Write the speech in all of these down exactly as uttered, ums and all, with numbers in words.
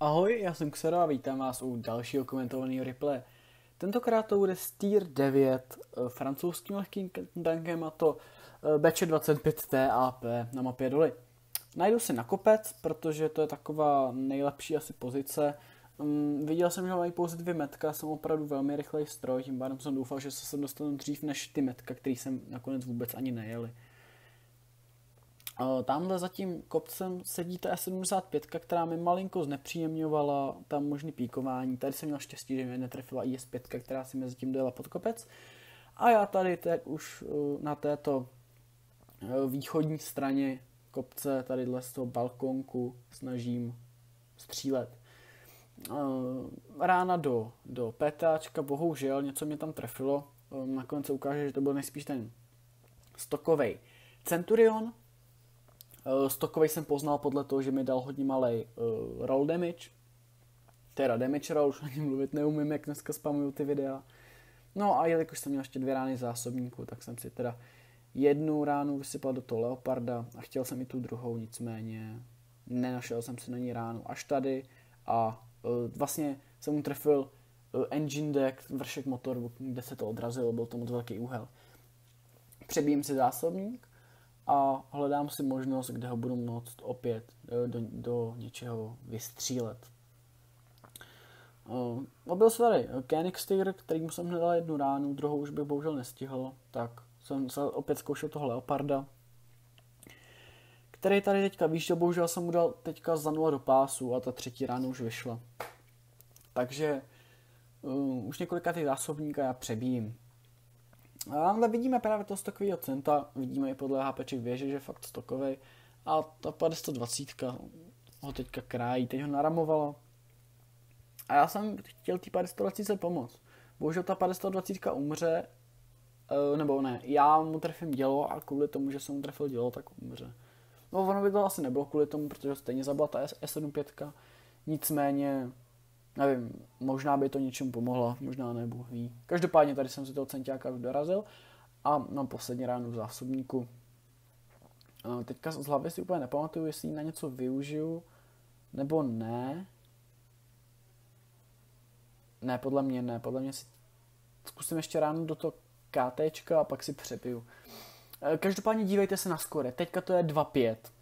Ahoj, já jsem Xero a vítám vás u dalšího komentovaného replaye. Tentokrát to bude z tier devět francouzským lehkým tankem, a to B Č dvacet pět T A P na mapě doly. Najdu si na kopec, protože to je taková nejlepší asi pozice. Um, viděl jsem, že mají pouze dvě metka, jsem opravdu velmi rychlej stroj, tím pádem jsem doufal, že se sem dostanu dřív než ty metka, který jsem nakonec vůbec ani nejeli. Uh, tamhle za tím kopcem sedí ta S sedmdesát pět, která mi malinko znepříjemňovala tam možný píkování. Tady jsem měl štěstí, že mě netrefila I S pět, která si mezi tím dojela pod kopec. A já tady teď už uh, na této uh, východní straně kopce, tadyhle z toho balkonku, snažím střílet. Rána do, do PTAčka, bohužel něco mě tam trefilo. Nakonec se ukáže, že to byl nejspíš ten stokovej Centurion. Stokovej jsem poznal podle toho, že mi dal hodně malej roll damage. Teda damage roll, už na něm mluvit neumím, jak dneska spamuju ty videa. No a jelikož jsem měl ještě dvě rány zásobníku, tak jsem si teda jednu ránu vysypal do toho Leoparda a chtěl jsem i tu druhou, nicméně nenašel jsem si na ní ránu až tady a vlastně jsem mu trefil engine deck, vršek motoru, kde se to odrazilo, byl to moc velký úhel. Přebijím si zásobník a hledám si možnost, kde ho budu moct opět do, do něčeho vystřílet. Byl se tady Kenix Tigra, kterým jsem nedal jednu ránu, druhou už bych bohužel nestihl, tak jsem se opět zkoušel toho Leoparda, který tady teďka výšel, bohužel jsem mu dal teďka za nula do pásu a ta třetí rána už vyšla. Takže uh, už několika ty zásobníka já přebijím. A vidíme právě toho stokového centa, vidíme i podle HPček věže, že je fakt stokovej. A ta pět set dvacet ho teďka krájí, teď ho naramovala. A já jsem chtěl té pět set dvacet pomoct. Bohužel ta pět set dvacet umře, uh, nebo ne, já mu trefím dělo a kvůli tomu, že jsem mu trefil dělo, tak umře. No, ono by to asi nebylo kvůli tomu, protože stejně zabila ta S sedmdesát pět, nicméně, nevím, možná by to něčemu pomohla, možná ne, Bůh ví. Každopádně tady jsem si toho centiáka už dorazil a mám poslední ránu v zásobníku. Teďka z hlavy si úplně nepamatuju, jestli ji na něco využiju, nebo ne. Ne, podle mě ne, podle mě si zkusím ještě ránu do toho KTčka a pak si přepiju. Každopádně dívejte se na skóre, teďka to je dva pět.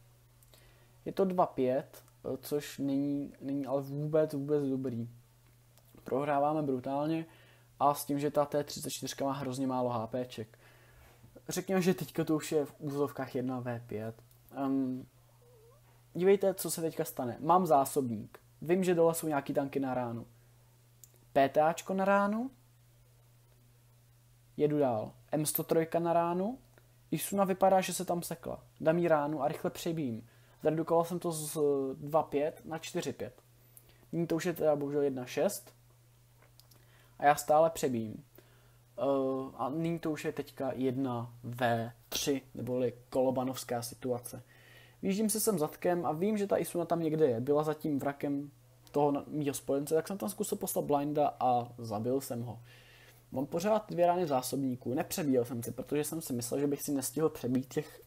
Je to dva pět, což není, není ale vůbec, vůbec dobrý. Prohráváme brutálně a s tím, že ta T třicet čtyři má hrozně málo HPček. Řekněme, že teďka to už je v úzlovkách jedna vé pět. Um, dívejte, co se teďka stane. Mám zásobník. Vím, že dole jsou nějaký tanky na ránu. PTAčko na ránu. Jedu dál. M sto tři na ránu. Isuna vypadá, že se tam sekla. Dám jí ránu a rychle přebijím. Zredukoval jsem to z dva pět na čtyři pět. Nyní to už je teda bohužel jedna šest. A já stále přebijím. Uh, a nyní to už je teďka jedna vé tři, neboli kolobanovská situace. Výjíždím se sem zadkem a vím, že ta Isuna tam někde je. Byla za tím vrakem toho mýho spojence, tak jsem tam zkusil poslat blinda a zabil jsem ho. Mám pořád dvě rány v zásobníku, nepřebíjel jsem si, protože jsem si myslel, že bych si nestihl přebít těch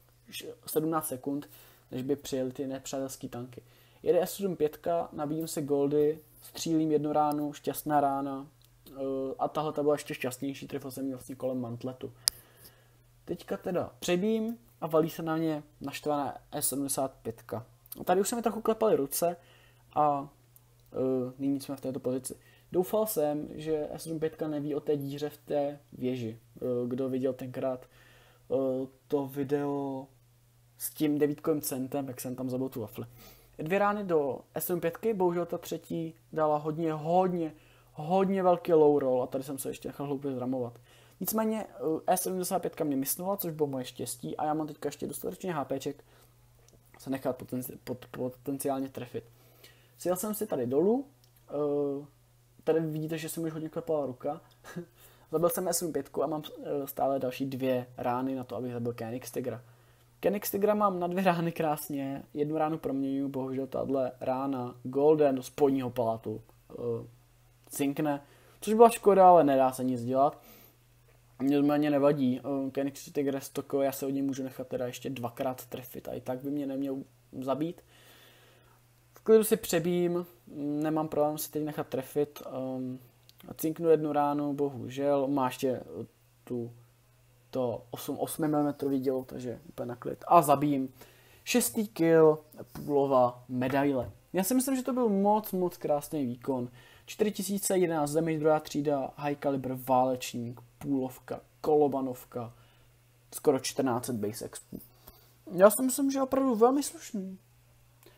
sedmnáct sekund, než by přijeli ty nepřátelské tanky. Jede S sedmdesát pět, nabíjím si goldy, střílím jednu ránu, šťastná rána a tahle ta byla ještě šťastnější, trefil jsem měl vlastně kolem mantletu. Teďka teda přebím a valí se na mě naštvaná S sedmdesát pět. Tady už se mi trochu klepaly ruce a uh, nyní jsme v této pozici. Doufal jsem, že S sedmdesát pět neví o té díře v té věži. Kdo viděl tenkrát to video s tím devítkovým centem, jak jsem tam zabil tu wafle. Dvě rány do S sedmdesát pět, bohužel ta třetí dala hodně, hodně, hodně velký low roll a tady jsem se ještě nechal hloupě zramovat. Nicméně S sedmdesát pět mě mysnula, což bylo moje štěstí a já mám teďka ještě dostatečně HPček se nechat potenci- pot- potenciálně trefit. Sjel jsem si tady dolů, tady vidíte, že se mi už hodně klepala ruka. Zabil jsem S sedmdesát pět a mám stále další dvě rány na to, abych zabil Kenix Tigra. Kenix Tigra mám na dvě rány krásně, jednu ránu proměňuji, bohužel tahle rána golden do spodního palátu cinkne, což byla škoda, ale nedá se nic dělat. Mně to ani nevadí, Kenix Tigra stoko, já se od něj můžu nechat teda ještě dvakrát trefit a i tak by mě neměl zabít. V klidu si přebím, nemám problém si teď nechat trefit. Cinknu jednu ránu, bohužel, má ještě tu to osm milimetrové dělo, takže úplně na klid. A zabijím. Šestý kill, půlova medaile. Já si myslím, že to byl moc, moc krásný výkon. čtyři tisíce jedenáct damage, druhá třída, high caliber, válečník, půlovka, kolobanovka, skoro čtrnáct set base expů. Já si myslím, že je opravdu velmi slušný.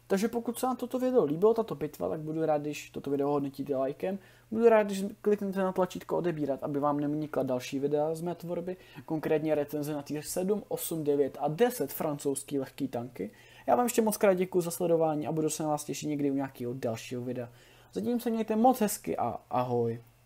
Takže pokud se vám toto video líbilo, tato bitva, tak budu rád, když toto video hodnotíte lajkem. Budu rád, když kliknete na tlačítko odebírat, aby vám neunikla další videa z mé tvorby, konkrétně recenze na týr sedm, osm, devět a deset francouzský lehký tanky. Já vám ještě moc krát děkuji za sledování a budu se na vás těšit někdy u nějakého dalšího videa. Zatím se mějte moc hezky a ahoj.